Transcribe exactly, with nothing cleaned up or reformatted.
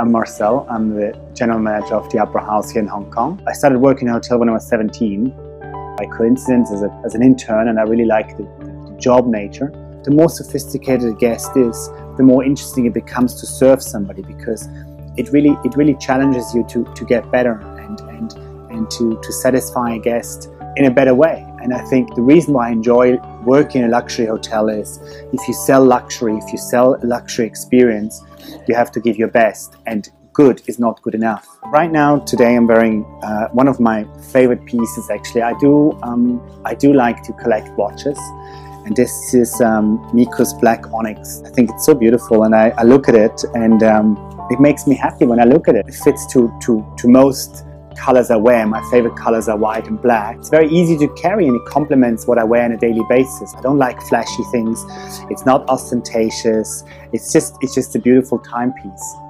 I'm Marcel. I'm the general manager of the Upper House here in Hong Kong. I started working in a hotel when I was seventeen, by coincidence as, a, as an intern, and I really like the, the job nature. The more sophisticated a guest is, the more interesting it becomes to serve somebody, because it really it really challenges you to, to get better and, and, and to, to satisfy a guest in a better way. And I think the reason why I enjoy working in a luxury hotel is if you sell luxury, if you sell a luxury experience, you have to give your best, and good is not good enough. Right now, today, I'm wearing uh, one of my favorite pieces, actually. I do, um, I do like to collect watches, and this is um, Miko's Black Onyx. I think it's so beautiful, and I, I look at it, and um, it makes me happy when I look at it. It fits to, to, to most colors I wear. My favorite colors are white and black. It's very easy to carry, and it complements what I wear on a daily basis. I don't like flashy things. It's not ostentatious. It's just it's just a beautiful timepiece.